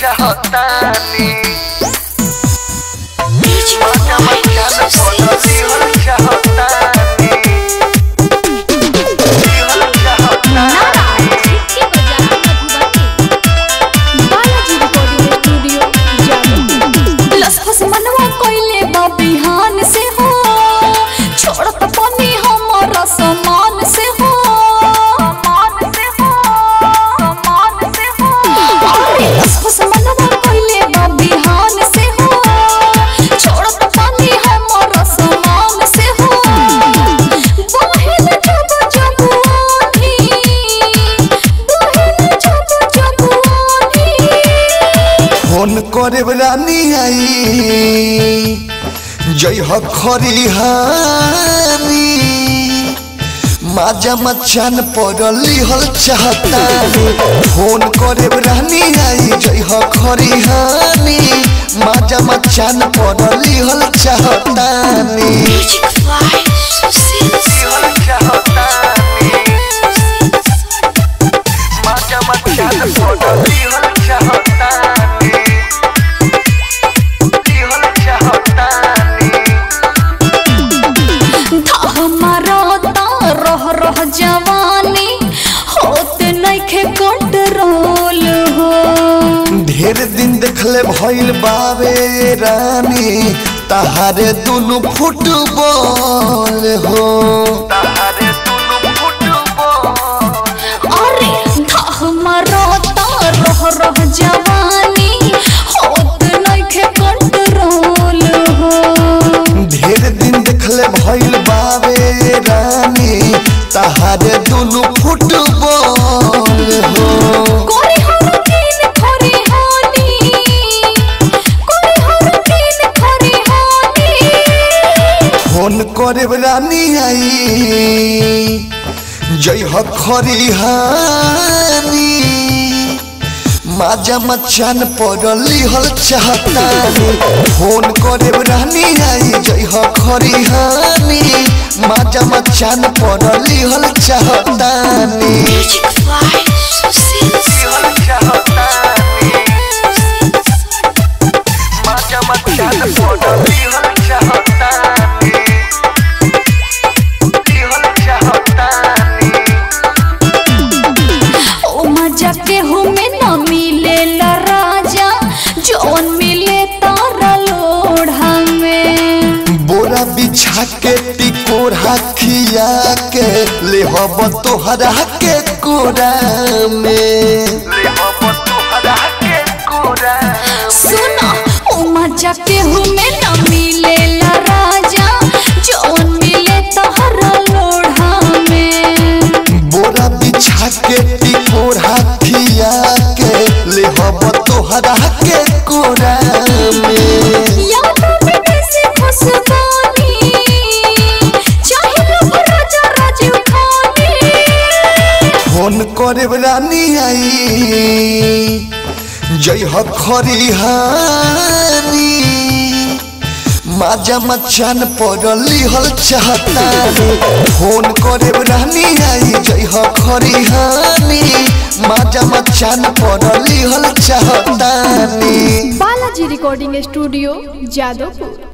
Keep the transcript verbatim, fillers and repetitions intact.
चाहतानी मां मखाना बोलो जीवन चाहतानी जीवन चाहतानी बालाजी रिकॉर्डिंग स्टूडियो जादोपुर लसफस मनवा कोइले बा बिहान से हो छोड़त पानी हमरा समान से हो करे रानी आई जय हो खरिहानी माजा मचान पड़ली हल चाहता फोन करे रानी आई जय हो खरिहानी माजा मचान पड़ली हल चाहता माजा मचान पड़ली हल चाहता जवानी होते नहीं के कंट्रोल हो ढेर दिन देखले भइल बावे रानी तहारे दुनु फुटबॉल हो तहारे दुनु फुटबॉल अरे था हमारा तो रह रह जवानी होते नहीं के कंट्रोल हो ढेर दिन देखले भइल बावे रानी तहारे दुनु फुटबॉल हो कोरी हर दिन खरी हानी कोरी हर दिन खरी हानी फोन करे रानी आई जय हो खरी हानी माजा मचान पड़ली हल चाहता फोन करे रानी आई जय हो खरी हानी माजा मचान पड़ली हल चाहतानी माजा मचान पड़ली हल चाहतानी हल चाहतानी ओ मजा के हमें न मिले ला राजा जौन मिले तारा लोढ़ा में बोरा बिछा के खिया के ले हब तोहरा के कोरा में तोहरा के कोरा सुना ओ मजा के हमें न मिले ला राजा जौन मिले तोहरा लोढ़ा में बोरा बिछा के टिकोरा खिया के ले हब तोहरा के कोरा में फोन करे रानी आई जय हो खरिहानी माजा मचान पड़ली हल चाहता फोन करे रानी आई जय हो खरिहानी माजा मचान पड़ली हल चाहता बालाजी रिकॉर्डिंग स्टूडियो जादोपुर।